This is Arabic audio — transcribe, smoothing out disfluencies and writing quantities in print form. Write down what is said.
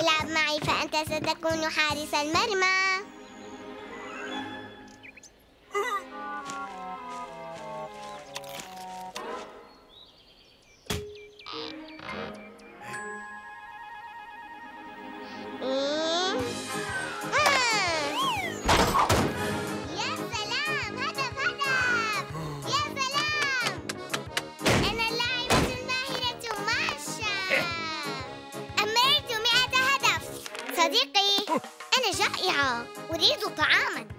العب معي فأنت ستكون حارس المرمى. أريد طعاماً.